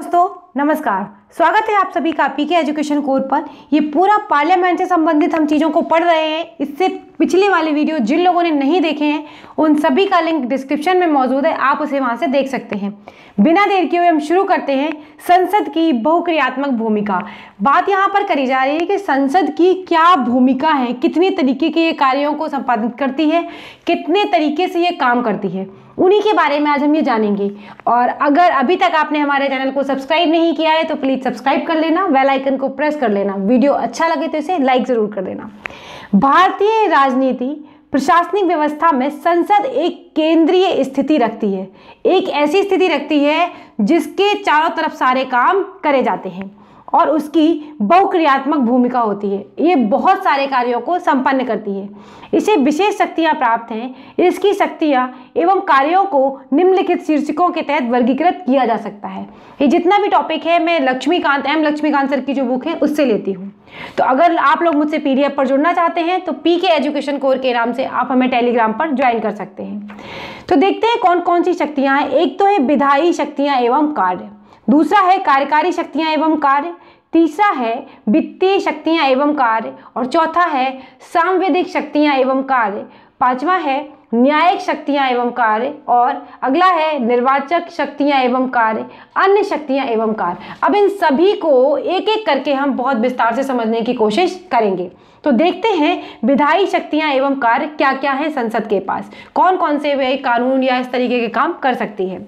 दोस्तों नमस्कार, स्वागत है आप सभी का पी के एजुकेशन कोर पर। ये पूरा पार्लियामेंट से संबंधित हम चीज़ों को पढ़ रहे हैं। इससे पिछले वाले वीडियो जिन लोगों ने नहीं देखे हैं उन सभी का लिंक डिस्क्रिप्शन में मौजूद है, आप उसे वहां से देख सकते हैं। बिना देर किए हम शुरू करते हैं संसद की बहुक्रियात्मक भूमिका। बात यहाँ पर करी जा रही है कि संसद की क्या भूमिका है, कितने तरीके के ये कार्यों को संपादित करती है, कितने तरीके से ये काम करती है, उन्हीं के बारे में आज हम ये जानेंगे। और अगर अभी तक आपने हमारे चैनल को सब्सक्राइब नहीं किया है तो प्लीज़ सब्सक्राइब कर लेना, बेल आइकन को प्रेस कर लेना, वीडियो अच्छा लगे तो इसे लाइक ज़रूर कर देना। भारतीय राजनीति प्रशासनिक व्यवस्था में संसद एक केंद्रीय स्थिति रखती है, एक ऐसी स्थिति रखती है जिसके चारों तरफ सारे काम करे जाते हैं और उसकी बहुक्रियात्मक भूमिका होती है। ये बहुत सारे कार्यों को संपन्न करती है, इसे विशेष शक्तियाँ प्राप्त हैं। इसकी शक्तियाँ एवं कार्यों को निम्नलिखित शीर्षकों के तहत वर्गीकृत किया जा सकता है। ये जितना भी टॉपिक है मैं लक्ष्मीकांत सर की जो बुक है उससे लेती हूँ। तो अगर आप लोग मुझसे PDF पर जुड़ना चाहते हैं तो पी के एजुकेशन कोर के नाम से आप हमें टेलीग्राम पर ज्वाइन कर सकते हैं। तो देखते हैं कौन कौन सी शक्तियाँ हैं। एक तो है विधायी शक्तियाँ एवं कार्य, दूसरा है कार्यकारी शक्तियाँ एवं कार्य, तीसरा है वित्तीय शक्तियाँ एवं कार्य, और चौथा है सांविधिक शक्तियाँ एवं कार्य, पांचवा है न्यायिक शक्तियाँ एवं कार्य, और अगला है निर्वाचक शक्तियाँ एवं कार्य, अन्य शक्तियाँ एवं कार्य। अब इन सभी को एक एक करके हम बहुत विस्तार से समझने की कोशिश करेंगे। तो देखते हैं विधायी शक्तियाँ एवं कार्य क्या क्या है, संसद के पास कौन कौन से वे कानून या इस तरीके के काम कर सकती है।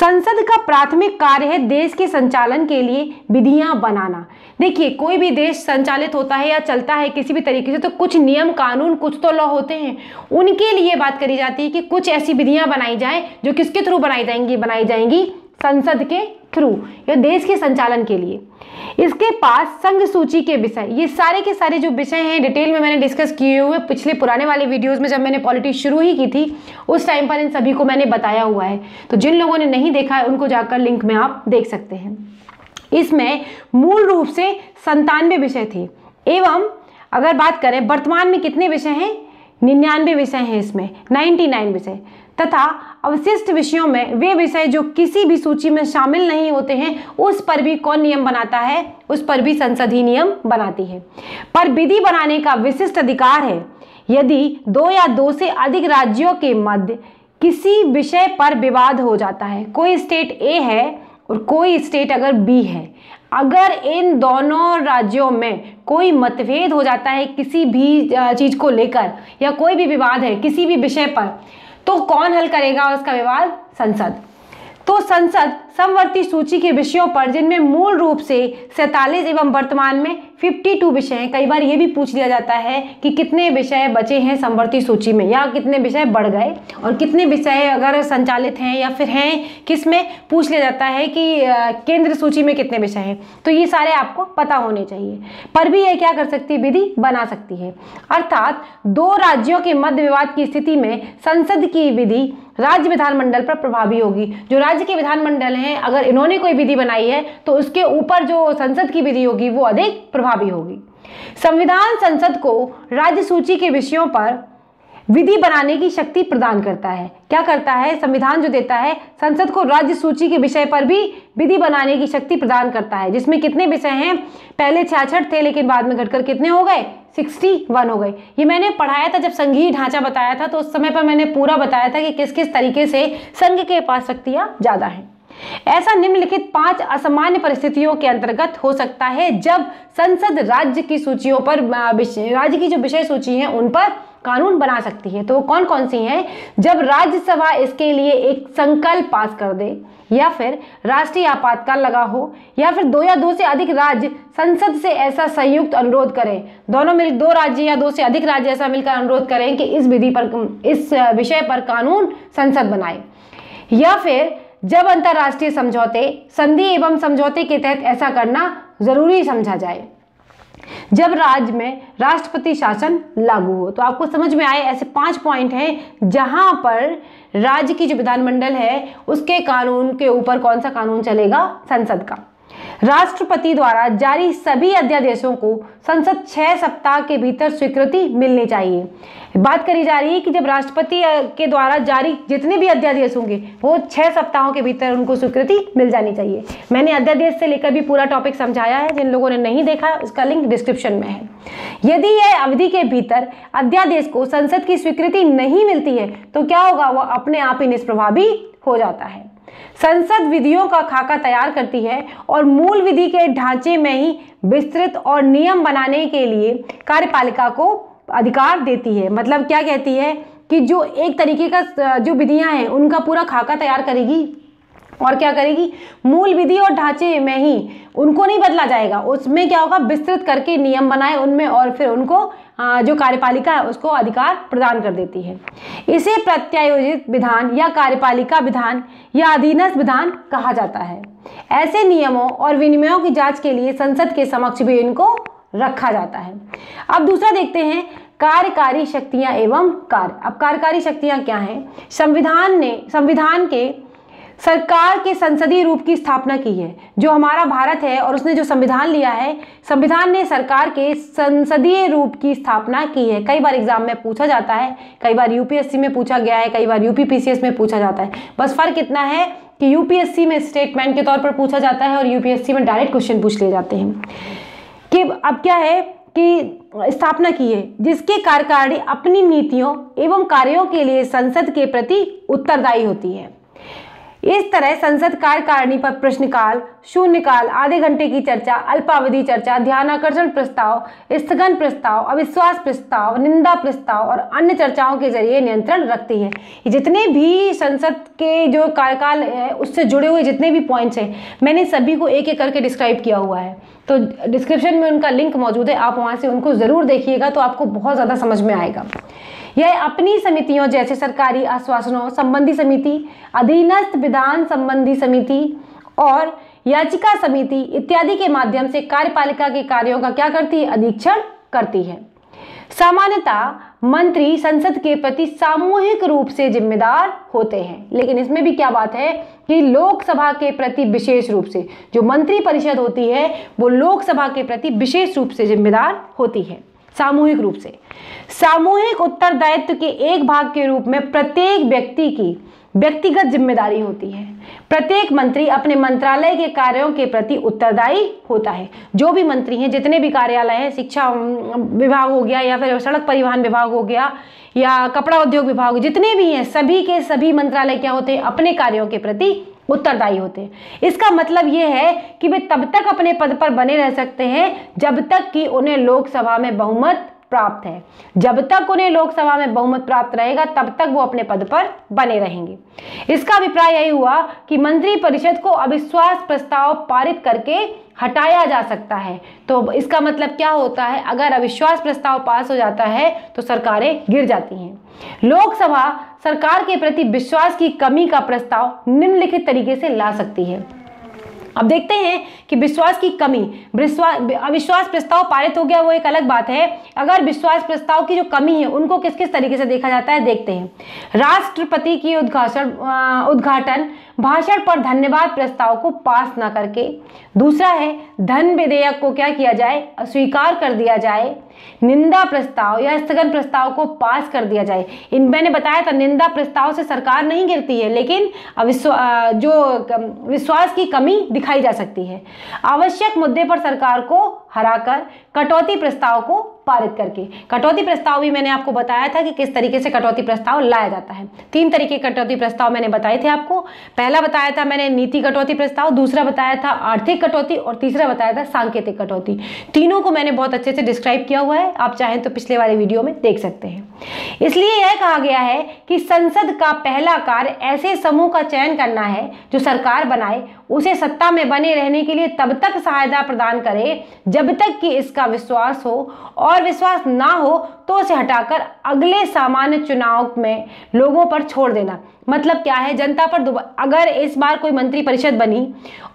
संसद का प्राथमिक कार्य है देश के संचालन के लिए विधियां बनाना। देखिए, कोई भी देश संचालित होता है या चलता है किसी भी तरीके से तो कुछ नियम कानून, कुछ तो लॉ होते हैं। उनके लिए बात करी जाती है कि कुछ ऐसी विधियां बनाई जाए जो किसके थ्रू बनाई जाएंगी संसद के थ्रू, या देश के संचालन के लिए। इसके पास संघ सूची के विषय, ये सारे के सारे जो विषय हैं डिटेल में मैंने डिस्कस किए हुए पिछले पुराने वाले वीडियोस में, जब मैंने पॉलिटिक्स शुरू ही की थी उस टाइम पर इन सभी को मैंने बताया हुआ है। तो जिन लोगों ने नहीं देखा है उनको जाकर लिंक में आप देख सकते हैं। इसमें मूल रूप से 97 विषय थे, एवं अगर बात करें वर्तमान में कितने विषय हैं, 99 विषय हैं इसमें, 99 विषय, तथा अवशिष्ट विषयों में वे विषय जो किसी भी सूची में शामिल नहीं होते हैं उस पर भी कौन नियम बनाता है, उस पर भी संसद ही नियम बनाती है। पर विधि बनाने का विशिष्ट अधिकार है। यदि 2 या 2 से अधिक राज्यों के मध्य किसी विषय पर विवाद हो जाता है, कोई स्टेट A है और कोई स्टेट अगर B है, अगर इन दोनों राज्यों में कोई मतभेद हो जाता है किसी भी चीज़ को लेकर या कोई भी विवाद है किसी भी विषय पर, तो कौन हल करेगा उसका विवाद? संसद। तो संसद समवर्ती सूची के विषयों पर, जिनमें मूल रूप से 47 एवं वर्तमान में 52 विषय हैं, कई बार ये भी पूछ लिया जाता है कि कितने विषय बचे हैं समवर्ती सूची में, या कितने विषय बढ़ गए और कितने विषय अगर संचालित हैं या फिर हैं किस में, पूछ लिया जाता है कि केंद्र सूची में कितने विषय हैं। तो ये सारे आपको पता होने चाहिए। पर भी ये क्या कर सकती है, विधि बना सकती है। अर्थात 2 राज्यों के मध्य विवाद की स्थिति में संसद की विधि राज्य विधानमंडल पर प्रभावी होगी। जो राज्य के विधानमंडल हैं अगर इन्होंने कोई विधि बनाई है तो उसके ऊपर जो संसद की विधि होगी वो अधिक प्रभावी होगी। संविधान संसद को राज्य सूची के विषयों पर विधि बनाने की शक्ति प्रदान करता है। क्या करता है संविधान, जो देता है संसद को राज्य सूची के विषय पर भी विधि बनाने की शक्ति प्रदान करता है, जिसमें कितने विषय हैं, पहले 66 थे लेकिन बाद में घटकर कितने हो गए, 61 हो गए। ये मैंने पढ़ाया था जब संघीय ढांचा बताया था, तो उस समय पर मैंने पूरा बताया था कि किस किस तरीके से संघ के पास शक्तियाँ ज़्यादा हैं। ऐसा निम्नलिखित 5 असामान्य परिस्थितियों के अंतर्गत हो सकता है जब संसद राज्य की सूचियों पर, राज्य की जो विषय सूची है उन पर कानून बना सकती है। तो कौन कौन सी हैं? जब राज्यसभा इसके लिए एक संकल्प पास कर दे, या फिर राष्ट्रीय आपातकाल लगा हो, या फिर 2 या 2 से अधिक राज्य संसद से ऐसा संयुक्त अनुरोध करें, दोनों मिल 2 राज्य या 2 से अधिक राज्य ऐसा मिलकर अनुरोध करें कि इस विधि पर, इस विषय पर कानून संसद बनाए। या फिर जब अंतर्राष्ट्रीय समझौते, संधि एवं समझौते के तहत ऐसा करना जरूरी समझा जाए। जब राज्य में राष्ट्रपति शासन लागू हो। तो आपको समझ में आए, ऐसे 5 पॉइंट हैं जहां पर राज्य की जो विधानमंडल है उसके कानून के ऊपर कौन सा कानून चलेगा, संसद का। राष्ट्रपति द्वारा जारी सभी अध्यादेशों को संसद 6 सप्ताह के भीतर स्वीकृति मिलनी चाहिए। बात करी जा रही है कि जब राष्ट्रपति के द्वारा जारी जितने भी अध्यादेश होंगे वो 6 सप्ताहों के भीतर उनको स्वीकृति मिल जानी चाहिए। मैंने अध्यादेश से लेकर भी पूरा टॉपिक समझाया है, जिन लोगों ने नहीं देखा उसका लिंक डिस्क्रिप्शन में है। यदि यह अवधि के भीतर अध्यादेश को संसद की स्वीकृति नहीं मिलती है तो क्या होगा, वह अपने आप ही निष्प्रभावी हो जाता है। संसद विधियों का खाका तैयार करती है और मूल विधि के ढांचे में ही विस्तृत और नियम बनाने के लिए कार्यपालिका को अधिकार देती है। मतलब क्या कहती है कि जो एक तरीके का जो विधियां हैं उनका पूरा खाका तैयार करेगी और क्या करेगी, मूल विधि और ढांचे में ही उनको नहीं बदला जाएगा, उसमें क्या होगा विस्तृत करके नियम बनाए उनमें और फिर उनको जो कार्यपालिका है उसको अधिकार प्रदान कर देती है। इसे प्रत्यायोजित विधान या कार्यपालिका विधान या अधीनस्थ विधान कहा जाता है। ऐसे नियमों और विनियमों की जांच के लिए संसद के समक्ष भी इनको रखा जाता है। अब दूसरा देखते हैं कार्यकारी शक्तियाँ एवं कार्य। अब कार्यकारी शक्तियाँ क्या हैं? संविधान के सरकार के संसदीय रूप की स्थापना की है। जो हमारा भारत है और उसने जो संविधान लिया है, संविधान ने सरकार के संसदीय रूप की स्थापना की है। कई बार एग्जाम में पूछा जाता है, कई बार यूपीएससी में पूछा गया है, कई बार यूपीपीसीएस में पूछा जाता है। बस फर्क इतना है कि यूपीएससी में स्टेटमेंट के तौर पर पूछा जाता है और यूपीएससी में डायरेक्ट क्वेश्चन पूछ लिए जाते हैं कि अब क्या है की स्थापना की है, जिसके कार्यकारिणी अपनी नीतियों एवं कार्यों के लिए संसद के प्रति उत्तरदायी होती है। इस तरह संसद कार्यकारिणी पर प्रश्नकाल, शून्यकाल, आधे घंटे की चर्चा, अल्पावधि चर्चा, ध्यानाकर्षण प्रस्ताव, स्थगन प्रस्ताव, अविश्वास प्रस्ताव, निंदा प्रस्ताव और अन्य चर्चाओं के जरिए नियंत्रण रखती है। जितने भी संसद के जो कार्यकाल है उससे जुड़े हुए जितने भी पॉइंट्स हैं मैंने सभी को एक एक करके डिस्क्राइब किया हुआ है, तो डिस्क्रिप्शन में उनका लिंक मौजूद है, आप वहाँ से उनको ज़रूर देखिएगा तो आपको बहुत ज़्यादा समझ में आएगा। यह अपनी समितियों जैसे सरकारी आश्वासनों संबंधी समिति, अधीनस्थ विधान संबंधी समिति और याचिका समिति इत्यादि के माध्यम से कार्यपालिका के कार्यों का क्या करती है, अधीक्षण करती है। सामान्यतः मंत्री संसद के प्रति सामूहिक रूप से जिम्मेदार होते हैं, लेकिन इसमें भी क्या बात है कि लोकसभा के प्रति विशेष रूप से जो मंत्री परिषद होती है वो लोकसभा के प्रति विशेष रूप से जिम्मेदार होती है। सामूहिक रूप से सामूहिक उत्तरदायित्व के एक भाग के रूप में प्रत्येक व्यक्ति की व्यक्तिगत जिम्मेदारी होती है। प्रत्येक मंत्री अपने मंत्रालय के कार्यों के प्रति उत्तरदायी होता है। जो भी मंत्री हैं, जितने भी कार्यालय हैं, शिक्षा विभाग हो गया या फिर सड़क परिवहन विभाग हो गया या कपड़ा उद्योग विभाग, जितने भी हैं सभी के सभी मंत्रालय क्या होते हैं, अपने कार्यों के प्रति उत्तरदायी होते हैं। इसका मतलब ये है कि वे तब तक अपने पद पर बने रह सकते हैं जब तक कि उन्हें लोकसभा में बहुमत प्राप्त है। जब तक उन्हें लोकसभा में बहुमत प्राप्त रहेगा तब तक वो अपने पद पर बने रहेंगे। इसका अभिप्राय यही हुआ कि मंत्री परिषद को अविश्वास प्रस्ताव पारित करके हटाया जा सकता है। तो इसका मतलब क्या होता है, अगर अविश्वास प्रस्ताव पास हो जाता है तो सरकारें गिर जाती हैं। लोकसभा सरकार के प्रति विश्वास की कमी का प्रस्ताव निम्नलिखित तरीके से ला सकती है। अब देखते हैं कि विश्वास की कमी, अविश्वास प्रस्ताव पारित हो गया वो एक अलग बात है, अगर विश्वास प्रस्ताव की जो कमी है उनको किस किस तरीके से देखा जाता है देखते हैं। राष्ट्रपति की उद्घाटन भाषण पर धन्यवाद प्रस्ताव को पास ना करके, दूसरा है धन विधेयक को क्या किया जाए, अस्वीकार कर दिया जाए, निंदा प्रस्ताव या स्थगन प्रस्ताव को पास कर दिया जाए। इन मैंने बताया था निंदा प्रस्ताव से सरकार नहीं गिरती है, लेकिन जो विश्वास की कमी दिखाई जा सकती है। आवश्यक मुद्दे पर सरकार को हराकर कटौती प्रस्ताव को पारित करके, कटौती प्रस्ताव भी मैंने आपको बताया था कि किस तरीके से कटौती प्रस्ताव लाया जाता है। 3 तरीके कटौती प्रस्ताव मैंने बताए थे आपको, पहला बताया था मैंने नीति कटौती प्रस्ताव, दूसरा बताया था आर्थिक कटौती और तीसरा बताया था सांकेतिक कटौती। तीनों को मैंने बहुत अच्छे से डिस्क्राइब किया हुआ है, आप चाहें तो पिछले वाले वीडियो में देख सकते हैं। इसलिए यह कहा गया है कि संसद का पहला कार्य ऐसे समूह का चयन करना है जो सरकार बनाए उसे सत्ता में बने रहने के लिए तब तक सहायता प्रदान करे जब तक कि इसका विश्वास हो, और विश्वास ना हो तो उसे हटाकर अगले सामान्य चुनाव में लोगों पर छोड़ देना। मतलब क्या है, जनता पर अगर इस बार कोई मंत्री परिषद बनी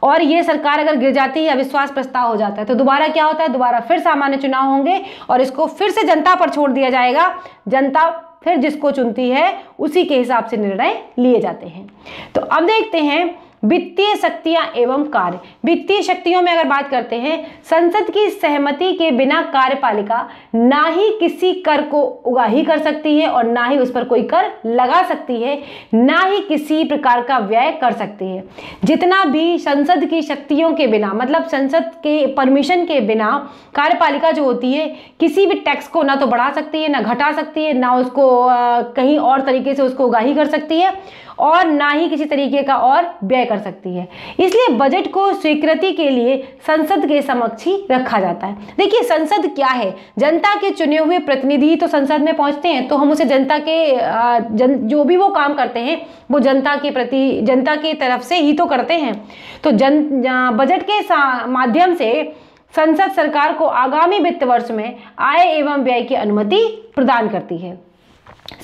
और ये सरकार अगर गिर जाती है, अविश्वास प्रस्ताव हो जाता है तो दोबारा क्या होता है, दोबारा फिर सामान्य चुनाव होंगे और इसको फिर से जनता पर छोड़ दिया जाएगा। जनता फिर जिसको चुनती है उसी के हिसाब से निर्णय लिए जाते हैं। तो अब देखते हैं वित्तीय शक्तियां एवं कार्य। वित्तीय शक्तियों में अगर बात करते हैं, संसद की सहमति के बिना कार्यपालिका ना ही किसी कर को उगाही कर सकती है और ना ही उस पर कोई कर लगा सकती है, ना ही किसी प्रकार का व्यय कर सकती है। जितना भी संसद की शक्तियों के बिना, मतलब संसद के परमिशन के बिना कार्यपालिका जो होती है किसी भी टैक्स को ना तो बढ़ा सकती है, ना घटा सकती है, ना उसको कहीं और तरीके से उसको उगाही कर सकती है और ना ही किसी तरीके का और व्यय कर सकती है। इसलिए बजट को स्वीकृति के लिए संसद के समक्ष ही रखा जाता है। देखिए संसद क्या है, जनता के चुने हुए प्रतिनिधि तो संसद में पहुंचते हैं, तो हम उसे जनता के जो भी वो काम करते हैं वो जनता के प्रति, जनता की तरफ से ही तो करते हैं। तो बजट के माध्यम से संसद सरकार को आगामी वित्त वर्ष में आय एवं व्यय की अनुमति प्रदान करती है।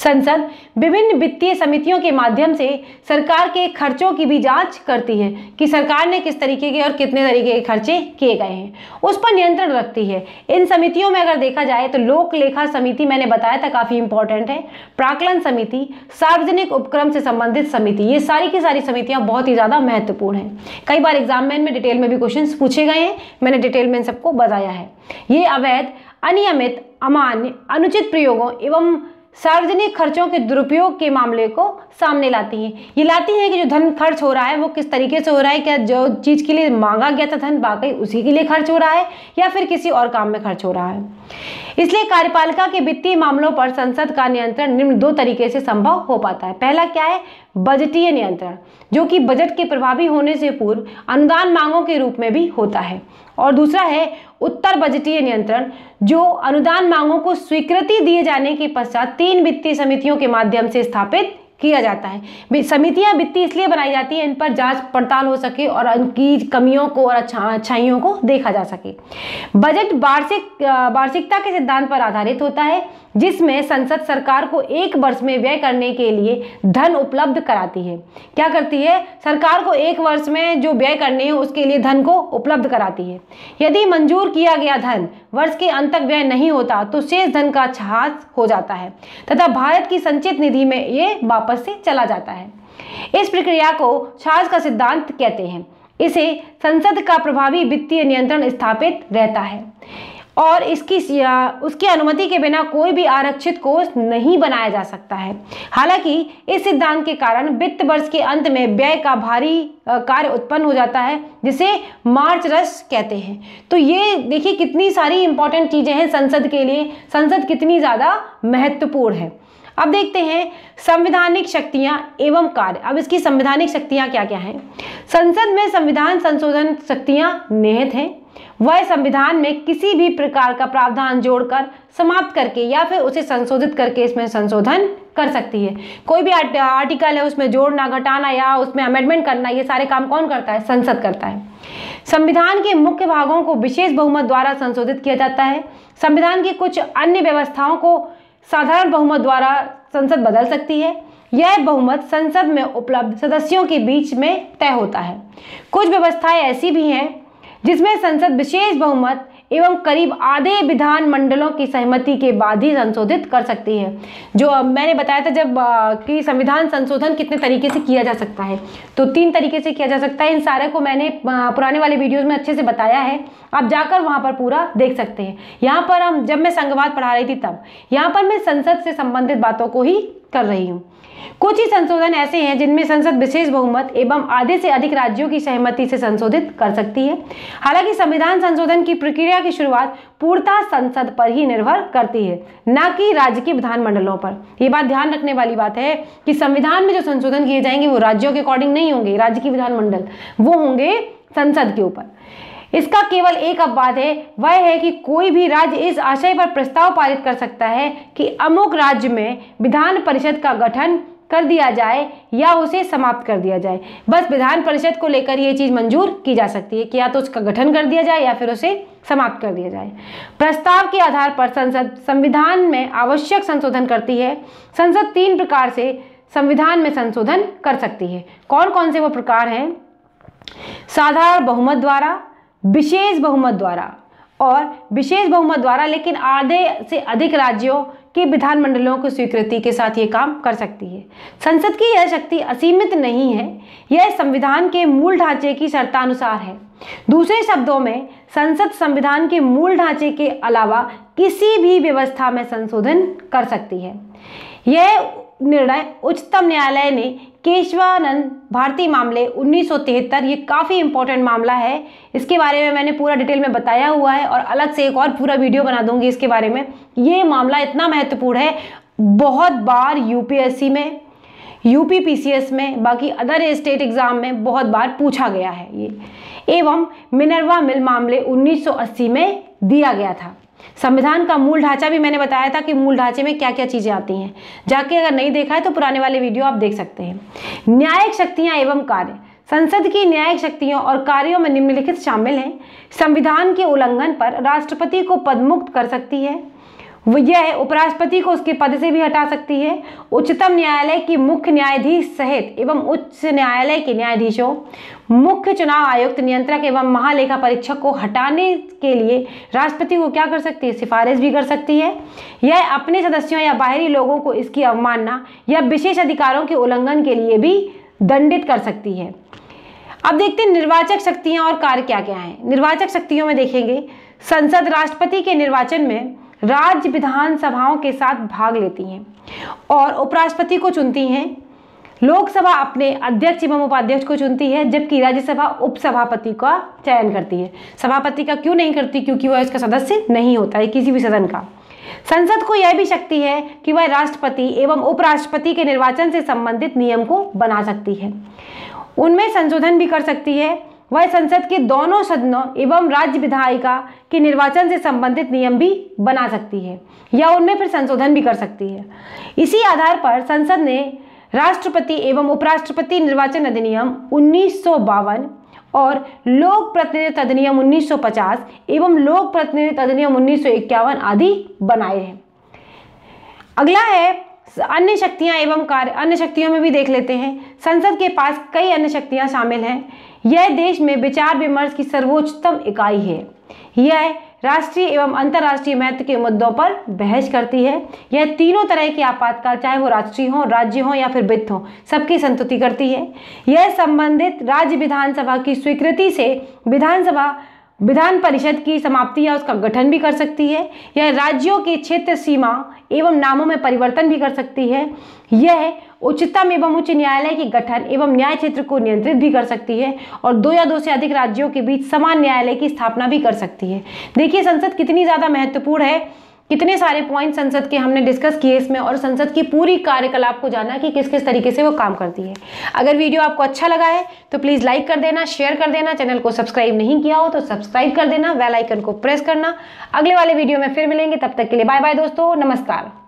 संसद विभिन्न वित्तीय समितियों के माध्यम से सरकार के खर्चों की भी जांच करती है कि सरकार ने किस तरीके के और कितने तरीके के खर्चे किए गए हैं, उस पर नियंत्रण रखती है। इन समितियों में अगर देखा जाए तो लोक लेखा समिति, मैंने बताया था काफ़ी इंपॉर्टेंट है, प्राकलन समिति, सार्वजनिक उपक्रम से संबंधित समिति, ये सारी की सारी समितियाँ बहुत ही ज़्यादा महत्वपूर्ण हैं। कई बार एग्जाम में इनमें डिटेल में भी क्वेश्चन पूछे गए हैं, मैंने डिटेल में इन सबको बताया है। ये अवैध, अनियमित, अमान्य, अनुचित प्रयोगों एवं सार्वजनिक खर्चों के दुरुपयोग के मामले को सामने लाती हैं। ये लाती हैं कि जो धन खर्च हो रहा है वो किस तरीके से हो रहा है, क्या जो चीज़ के लिए मांगा गया था धन वाकई उसी के लिए खर्च हो रहा है या फिर किसी और काम में खर्च हो रहा है। इसलिए कार्यपालिका के वित्तीय मामलों पर संसद का नियंत्रण निम्न दो तरीके से संभव हो पाता है। पहला क्या है, बजटीय नियंत्रण, जो कि बजट के प्रभावी होने से पूर्व अनुदान मांगों के रूप में भी होता है, और दूसरा है उत्तर बजटीय नियंत्रण, जो अनुदान मांगों को स्वीकृति दिए जाने के पश्चात 3 वित्तीय समितियों के माध्यम से स्थापित किया जाता है। समितियां वित्तीय इसलिए बनाई जाती हैं इन पर जांच पड़ताल हो सके और उनकी कमियों को और अच्छाइयों को देखा जा सके। बजट वार्षिकता के सिद्धांत पर आधारित होता है, जिसमें संसद सरकार को एक वर्ष में व्यय करने के लिए धन उपलब्ध कराती है। क्या करती है, सरकार को एक वर्ष में जो व्यय करने हैं उसके लिए धन को उपलब्ध कराती है। यदि मंजूर किया गया धन वर्ष के अंत तक व्यय नहीं होता तो शेष धन का ह्रास हो जाता है तथा भारत की संचित निधि में ये वापस से चला जाता है। इस प्रक्रिया को ह्रास का सिद्धांत कहते हैं। इसे संसद का प्रभावी वित्तीय नियंत्रण स्थापित रहता है और इसकी उसकी अनुमति के बिना कोई भी आरक्षित कोष नहीं बनाया जा सकता है। हालांकि इस सिद्धांत के कारण वित्त वर्ष के अंत में व्यय का भारी कार्य उत्पन्न हो जाता है, जिसे मार्च रस कहते हैं। तो ये देखिए कितनी सारी इंपॉर्टेंट चीज़ें हैं संसद के लिए, संसद कितनी ज़्यादा महत्वपूर्ण है। अब देखते हैं संवैधानिक शक्तियां एवं कार्य। अब इसकी संवैधानिक शक्तियां क्या क्या हैं। संसद में संविधान संशोधन शक्तियां निहित हैं। वह संविधान में किसी भी प्रकार का प्रावधान जोड़कर, समाप्त करके या फिर उसे संशोधित करके इसमें संशोधन कर सकती है। कोई भी आर्टिकल है उसमें जोड़ना, घटाना या उसमें अमेंडमेंट करना, ये सारे काम कौन करता है, संसद करता है। संविधान के मुख्य भागों को विशेष बहुमत द्वारा संशोधित किया जाता है। संविधान की कुछ अन्य व्यवस्थाओं को साधारण बहुमत द्वारा संसद बदल सकती है। यह बहुमत संसद में उपलब्ध सदस्यों के बीच में तय होता है। कुछ व्यवस्थाएं ऐसी भी हैं जिसमें संसद विशेष बहुमत एवं करीब आधे विधानमंडलों की सहमति के बाद ही संशोधित कर सकती है। जो मैंने बताया था जब कि संविधान संशोधन कितने तरीके से किया जा सकता है, तो 3 तरीके से किया जा सकता है। इन सारे को मैंने पुराने वाले वीडियोस में अच्छे से बताया है, आप जाकर वहाँ पर पूरा देख सकते हैं। यहाँ पर हम जब मैं संघवाद पढ़ा रही थी तब यहाँ पर मैं संसद से संबंधित बातों को ही कर रही हूँ। कुछ ही संशोधन ऐसे हैं जिनमें संसद विशेष बहुमत एवं आधे से अधिक राज्यों की सहमति से संशोधित कर सकती है। हालांकि संविधान संशोधन की प्रक्रिया की शुरुआत पूर्णतः संसद पर ही निर्भर करती है, न कि राज्य के विधानमंडलों पर। यह बात ध्यान रखने वाली बात है कि संविधान में जो संशोधन किए जाएंगे वो राज्यों के अकॉर्डिंग नहीं होंगे, राज्य के विधानमंडल वो होंगे संसद के ऊपर। इसका केवल एक अपवाद है, वह है कि कोई भी राज्य इस आशय पर प्रस्ताव पारित कर सकता है कि अमुक राज्य में विधान परिषद का गठन कर दिया जाए या उसे समाप्त कर दिया जाए। बस विधान परिषद को लेकर ये चीज़ मंजूर की जा सकती है कि या तो उसका गठन कर दिया जाए या फिर उसे समाप्त कर दिया जाए। प्रस्ताव के आधार पर संसद संविधान में आवश्यक संशोधन करती है। संसद 3 प्रकार से संविधान में संशोधन कर सकती है। कौन कौन से वो प्रकार हैं, साधारण बहुमत द्वारा, विशेष बहुमत द्वारा और विशेष बहुमत द्वारा लेकिन आधे से अधिक राज्यों कि विधानमंडलों को स्वीकृति के साथ ये काम कर सकती है। संसद की यह शक्ति असीमित नहीं है, यह संविधान के मूल ढांचे की शर्तानुसार है। दूसरे शब्दों में संसद संविधान के मूल ढांचे के अलावा किसी भी व्यवस्था में संशोधन कर सकती है। यह निर्णय उच्चतम न्यायालय ने केशवानंद भारती मामले 1973, ये काफ़ी इंपॉर्टेंट मामला है, इसके बारे में मैंने पूरा डिटेल में बताया हुआ है और अलग से एक और पूरा वीडियो बना दूंगी इसके बारे में। ये मामला इतना महत्वपूर्ण है, बहुत बार यूपीएससी में, यूपीपीसीएस में, बाकी अदर स्टेट एग्जाम में बहुत बार पूछा गया है ये। एवं मिनरवा मिल मामले 1980 में दिया गया था। संविधान का मूल ढांचा भी मैंने बताया था कि मूल ढांचे में क्या क्या चीज़ें आती हैं, जाके अगर नहीं देखा है तो पुराने वाले वीडियो आप देख सकते हैं। न्यायिक शक्तियां एवं कार्य, संसद की न्यायिक शक्तियों और कार्यों में निम्नलिखित शामिल हैं। संविधान के उल्लंघन पर राष्ट्रपति को पदमुक्त कर सकती है, यह उपराष्ट्रपति को उसके पद से भी हटा सकती है। उच्चतम न्यायालय की मुख्य न्यायाधीश सहित एवं उच्च न्यायालय के न्यायाधीशों, मुख्य चुनाव आयुक्त, नियंत्रक एवं महालेखा परीक्षक को हटाने के लिए राष्ट्रपति को क्या कर सकती है, सिफारिश भी कर सकती है। यह अपने सदस्यों या बाहरी लोगों को इसकी अवमानना या विशेष अधिकारों के उल्लंघन के लिए भी दंडित कर सकती है। अब देखते हैं निर्वाचक शक्तियाँ और कार्य क्या क्या हैं। निर्वाचक शक्तियों में देखेंगे, संसद राष्ट्रपति के निर्वाचन में राज्य विधानसभाओं के साथ भाग लेती हैं और उपराष्ट्रपति को चुनती हैं। लोकसभा अपने अध्यक्ष एवं उपाध्यक्ष को चुनती है, जबकि राज्यसभा उपसभापति का चयन करती है। सभापति का क्यों नहीं करती, क्योंकि वह इसका सदस्य नहीं होता है किसी भी सदन का। संसद को यह भी शक्ति है कि वह राष्ट्रपति एवं उपराष्ट्रपति के निर्वाचन से संबंधित नियम को बना सकती है, उनमें संशोधन भी कर सकती है। वह संसद के दोनों सदनों एवं राज्य विधायिका के निर्वाचन से संबंधित नियम भी बना सकती है या उनमें फिर संशोधन भी कर सकती है। इसी आधार पर संसद ने राष्ट्रपति एवं उपराष्ट्रपति निर्वाचन अधिनियम 1952 और लोक प्रतिनिधित्व अधिनियम 1950 एवं लोक प्रतिनिधित्व अधिनियम 1951 आदि बनाए हैं। अगला है अन्य शक्तियां एवं कार्य। अन्य शक्तियों में भी देख लेते हैं, संसद के पास कई अन्य शक्तियां शामिल हैं। यह देश में विचार विमर्श की सर्वोच्चतम इकाई है। यह राष्ट्रीय एवं अंतर्राष्ट्रीय महत्व के मुद्दों पर बहस करती है। यह तीनों तरह के आपातकाल, चाहे वो राष्ट्रीय हो, राज्य हो या फिर वित्त हो, सबकी संतुष्टि करती है। यह संबंधित राज्य विधानसभा की स्वीकृति से विधान परिषद की समाप्ति या उसका गठन भी कर सकती है। यह राज्यों की क्षेत्र सीमा एवं नामों में परिवर्तन भी कर सकती है। यह उच्चतम एवं उच्च न्यायालय के गठन एवं न्याय क्षेत्र को नियंत्रित भी कर सकती है और दो या दो से अधिक राज्यों के बीच समान न्यायालय की स्थापना भी कर सकती है। देखिए संसद कितनी ज़्यादा महत्वपूर्ण है, कितने सारे पॉइंट संसद के हमने डिस्कस किए इसमें, और संसद की पूरी कार्यकलाप को जाना कि किस किस तरीके से वो काम करती है। अगर वीडियो आपको अच्छा लगा है तो प्लीज़ लाइक कर देना, शेयर कर देना। चैनल को सब्सक्राइब नहीं किया हो तो सब्सक्राइब कर देना, बेल आइकन को प्रेस करना। अगले वाले वीडियो में फिर मिलेंगे, तब तक के लिए बाय बाय दोस्तों, नमस्कार।